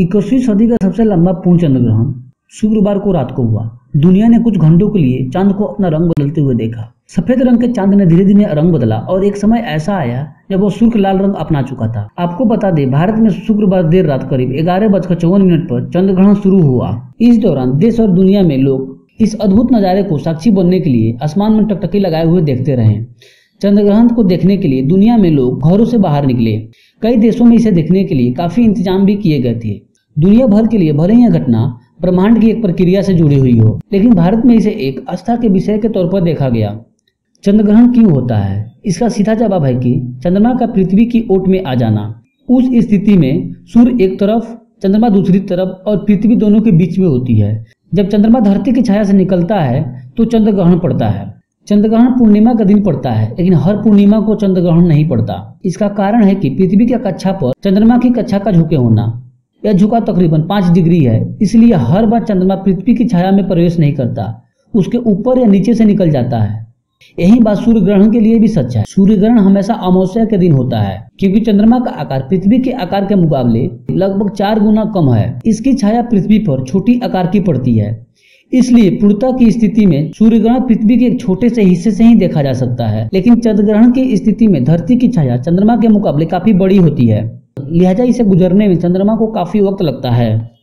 21वीं सदी का सबसे लंबा पूर्ण चंद्रग्रहण शुक्रवार को रात को हुआ। दुनिया ने कुछ घंटों के लिए चांद को अपना रंग बदलते हुए देखा। सफेद रंग के चांद ने धीरे धीरे रंग बदला और एक समय ऐसा आया जब वो शुल्क लाल रंग अपना चुका था। आपको बता दें, भारत में शुक्रवार देर रात करीब 11:54 पर चंद्रग्रहण शुरू हुआ। इस दौरान देश और दुनिया में लोग इस अद्भुत नज़ारे को साक्षी बनने के लिए आसमान में टकटकी लगाए हुए देखते रहे। चंद्रग्रहण को देखने के लिए दुनिया में लोग घरों से बाहर निकले। कई देशों में इसे देखने के लिए काफी इंतजाम भी किए गए थे। दुनिया भर के लिए भले ही यह घटना ब्रह्मांड की एक प्रक्रिया से जुड़ी हुई हो, लेकिन भारत में इसे एक आस्था के विषय के तौर पर देखा गया। चंद्रग्रहण क्यों होता है? इसका सीधा जवाब है कि चंद्रमा का पृथ्वी की ओट में आ जाना। उस स्थिति में सूर्य एक तरफ, चंद्रमा दूसरी तरफ और पृथ्वी दोनों के बीच में होती है। जब चंद्रमा धरती की छाया से निकलता है तो चंद्रग्रहण पड़ता है। चंद्रग्रहण पूर्णिमा का दिन पड़ता है, लेकिन हर पूर्णिमा को चंद्रग्रहण नहीं पड़ता। इसका कारण है कि पृथ्वी की कक्षा पर चंद्रमा की कक्षा का झुके होना। यह झुकाव तकरीबन 5 डिग्री है, इसलिए हर बार चंद्रमा पृथ्वी की छाया में प्रवेश नहीं करता, उसके ऊपर या नीचे से निकल जाता है। यही बात सूर्य ग्रहण के लिए भी सच है। सूर्य ग्रहण हमेशा अमावस्या के दिन होता है, क्योंकि चंद्रमा का आकार पृथ्वी के आकार के मुकाबले लगभग 4 गुना कम है। इसकी छाया पृथ्वी पर छोटी आकार की पड़ती है, इसलिए पूर्णता की स्थिति में सूर्य ग्रहण पृथ्वी के एक छोटे से हिस्से से ही देखा जा सकता है। लेकिन चंद्रग्रहण की स्थिति में धरती की छाया चंद्रमा के मुकाबले काफी बड़ी होती है, लिहाजा इसे गुजरने में चंद्रमा को काफी वक्त लगता है।